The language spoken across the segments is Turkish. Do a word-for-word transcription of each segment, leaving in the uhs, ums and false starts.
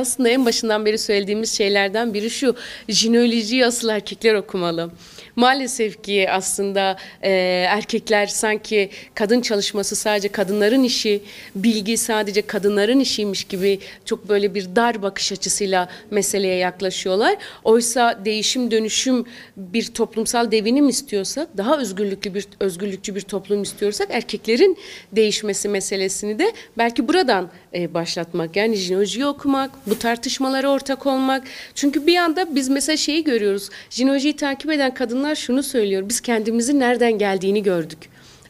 Aslında en başından beri söylediğimiz şeylerden biri şu, jineolojiyi asıl erkekler okumalı. Maalesef ki aslında e, erkekler sanki kadın çalışması sadece kadınların işi, bilgi sadece kadınların işiymiş gibi çok böyle bir dar bakış açısıyla meseleye yaklaşıyorlar. Oysa değişim dönüşüm bir toplumsal devinim istiyorsak, daha özgürlüklü bir özgürlükçü bir toplum istiyorsak erkeklerin değişmesi meselesini de belki buradan e, başlatmak, yani jineolojiyi okumak, bu tartışmalara ortak olmak. Çünkü bir anda biz mesela şeyi görüyoruz, jineolojiyi takip eden kadınlar şunu söylüyor, biz kendimizi nereden geldiğini gördük.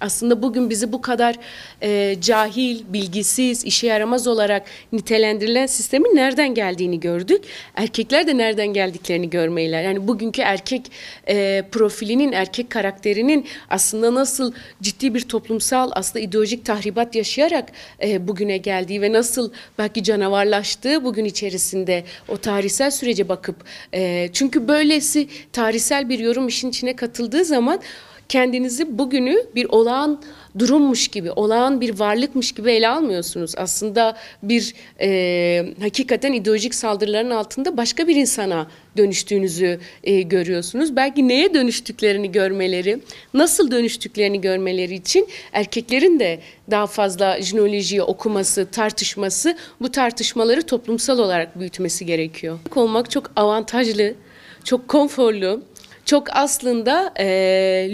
Aslında bugün bizi bu kadar e, cahil, bilgisiz, işe yaramaz olarak nitelendirilen sistemin nereden geldiğini gördük. Erkekler de nereden geldiklerini görmeliler. Yani bugünkü erkek e, profilinin, erkek karakterinin aslında nasıl ciddi bir toplumsal, aslında ideolojik tahribat yaşayarak e, bugüne geldiği ve nasıl belki canavarlaştığı bugün içerisinde o tarihsel sürece bakıp. E, çünkü böylesi tarihsel bir yorum işin içine katıldığı zaman kendinizi bugünü bir olağan durummuş gibi, olağan bir varlıkmış gibi ele almıyorsunuz. Aslında bir e, hakikaten ideolojik saldırıların altında başka bir insana dönüştüğünüzü e, görüyorsunuz. Belki neye dönüştüklerini görmeleri, nasıl dönüştüklerini görmeleri için erkeklerin de daha fazla jineolojiyi okuması, tartışması, bu tartışmaları toplumsal olarak büyütmesi gerekiyor. Olmak çok avantajlı, çok konforlu. Çok aslında e,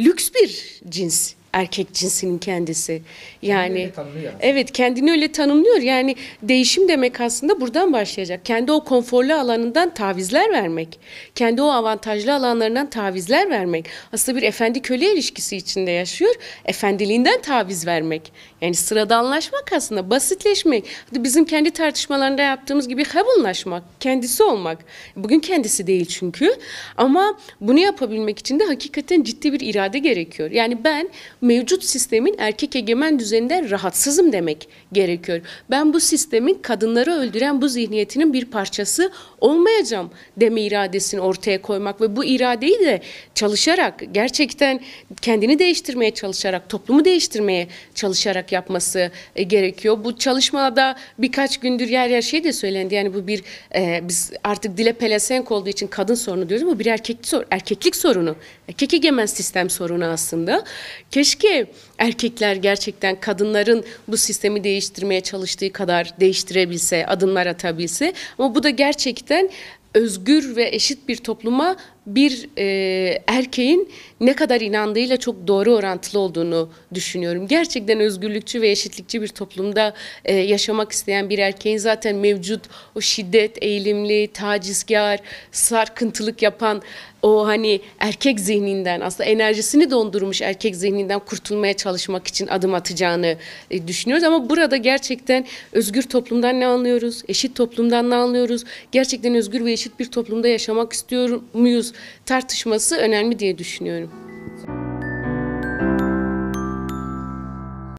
lüks bir cins, erkek cinsinin kendisi. Yani kendini evet kendini öyle tanımlıyor. Yani değişim demek aslında buradan başlayacak. Kendi o konforlu alanından tavizler vermek, kendi o avantajlı alanlarından tavizler vermek. Aslında bir efendi köle ilişkisi içinde yaşıyor. Efendiliğinden taviz vermek. Yani sıradanlaşmak aslında, basitleşmek. Bizim kendi tartışmalarında yaptığımız gibi habunlaşmak, kendisi olmak. Bugün kendisi değil çünkü. Ama bunu yapabilmek için de hakikaten ciddi bir irade gerekiyor. Yani ben mevcut sistemin erkek egemen düzeninden rahatsızım demek gerekiyor. Ben bu sistemin kadınları öldüren bu zihniyetinin bir parçası olmayacağım deme iradesini ortaya koymak ve bu iradeyi de çalışarak, gerçekten kendini değiştirmeye çalışarak, toplumu değiştirmeye çalışarak yapması gerekiyor. Bu çalışmada birkaç gündür yer yer şey de söylendi. Yani bu bir e, biz artık dile pelesenk olduğu için kadın sorunu diyoruz ama bir erkek, erkeklik sorunu. Erkek egemen sistem sorunu aslında. Keşke erkekler gerçekten kadınların bu sistemi değiştirmeye çalıştığı kadar değiştirebilse, adımlar atabilse. Ama bu da gerçekten özgür ve eşit bir topluma bir e, erkeğin ne kadar inandığıyla çok doğru orantılı olduğunu düşünüyorum. Gerçekten özgürlükçü ve eşitlikçi bir toplumda e, yaşamak isteyen bir erkeğin zaten mevcut o şiddet eğilimli, tacizkar, sarkıntılık yapan o hani erkek zihninden, aslında enerjisini dondurmuş erkek zihninden kurtulmaya çalışmak için adım atacağını e, düşünüyoruz. Ama burada gerçekten özgür toplumdan ne anlıyoruz? Eşit toplumdan ne anlıyoruz? Gerçekten özgür ve eşit bir toplumda yaşamak istiyor muyuz tartışması önemli diye düşünüyorum.